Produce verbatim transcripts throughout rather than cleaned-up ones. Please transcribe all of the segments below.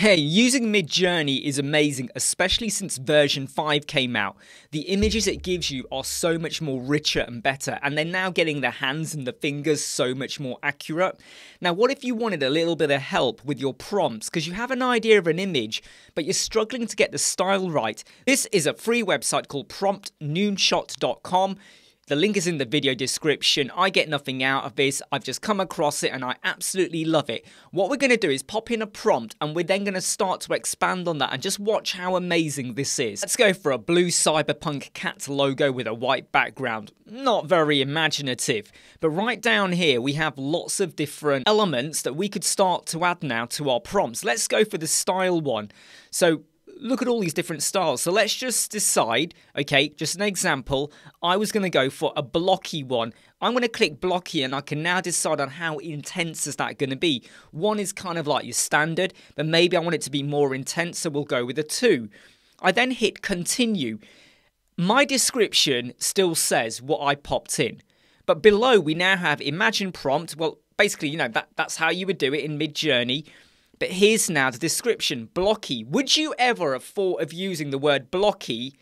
Hey, using Midjourney is amazing, especially since version five came out. The images it gives you are so much more richer and better, and they're now getting the hands and the fingers so much more accurate. Now, what if you wanted a little bit of help with your prompts because you have an idea of an image, but you're struggling to get the style right? This is a free website called prompt noon shot dot com. The link is in the video description. I get nothing out of this. I've just come across it and I absolutely love it. What we're going to do is pop in a prompt and we're then going to start to expand on that and just watch how amazing this is. Let's go for a blue cyberpunk cat logo with a white background. Not very imaginative, but right down here we have lots of different elements that we could start to add now to our prompts. Let's go for the style one. So look at all these different styles. So let's just decide, okay, just an example. I was going to go for a blocky one. I'm going to click blocky and I can now decide on how intense is that going to be. One is kind of like your standard, but maybe I want it to be more intense, so we'll go with a two. I then hit continue. My description still says what I popped in, but below we now have imagine prompt. Well, basically, you know, that, that's how you would do it in Midjourney. But here's now the description, blocky. Would you ever have thought of using the word blocky,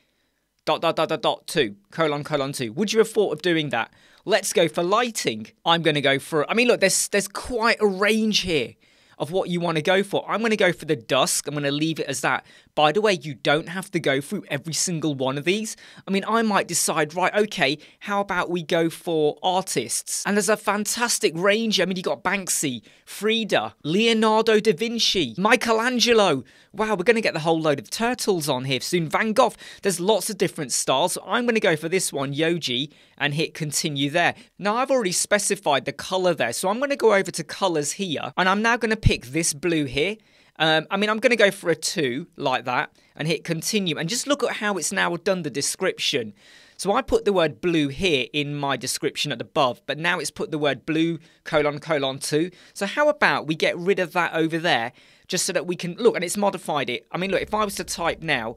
dot, dot, dot, dot, dot, two, colon, colon, two? Would you have thought of doing that? Let's go for lighting. I'm going to go for, I mean, look, there's, there's quite a range here of what you want to go for. I'm going to go for the dusk. I'm going to leave it as that. By the way, you don't have to go through every single one of these. I mean, I might decide, right, okay, how about we go for artists? And there's a fantastic range. I mean, you got Banksy, Frieda, Leonardo da Vinci, Michelangelo. Wow, we're going to get the whole load of turtles on here soon. Van Gogh. There's lots of different styles. So I'm going to go for this one, Yogi, and hit continue there. Now, I've already specified the color there, so I'm going to go over to colors here, and I'm now going to pick Pick this blue here. Um, I mean, I'm going to go for a two like that and hit continue. And just look at how it's now done the description. So I put the word blue here in my description at the above, but now it's put the word blue colon colon two. So how about we get rid of that over there just so that we can look, and it's modified it. I mean, look, if I was to type now,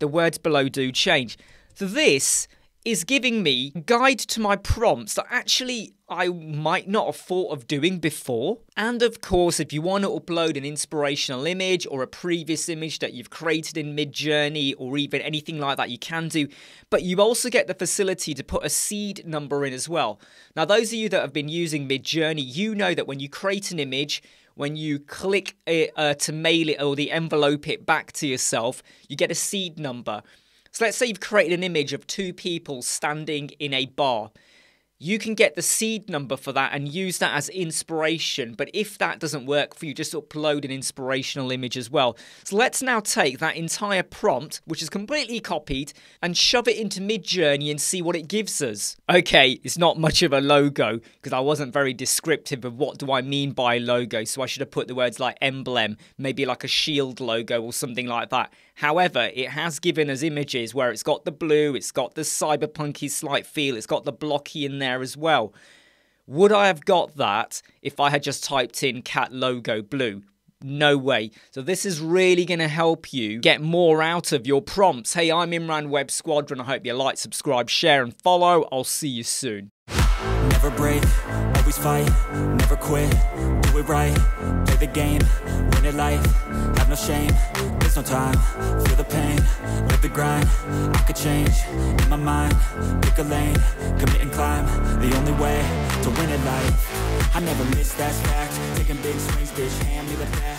the words below do change. So this is giving me guide to my prompts that actually I might not have thought of doing before. And of course, if you want to upload an inspirational image or a previous image that you've created in Midjourney or even anything like that, you can do. But you also get the facility to put a seed number in as well. Now, those of you that have been using Midjourney, you know that when you create an image, when you click it uh, to mail it or the envelope it back to yourself, you get a seed number. So let's say you've created an image of two people standing in a bar. You can get the seed number for that and use that as inspiration. But if that doesn't work for you, just upload an inspirational image as well. So let's now take that entire prompt, which is completely copied, and shove it into Midjourney and see what it gives us. Okay, it's not much of a logo because I wasn't very descriptive of what do I mean by logo. So I should have put the words like emblem, maybe like a shield logo or something like that. However, it has given us images where it's got the blue, it's got the cyberpunky slight feel, it's got the blocky in there as well. Would I have got that if I had just typed in cat logo blue? No way. So this is really going to help you get more out of your prompts. Hey, I'm Imran Web Squadron. I hope you like, subscribe, share and follow. I'll see you soon. Never break, always fight, never quit, do it right, play the game, win it life, have no shame, there's no time, feel the pain, live the grind, I could change, in my mind, pick a lane, commit and climb, the only way to win it life, I never miss that fact, taking big swings, bitch, hand me the bat.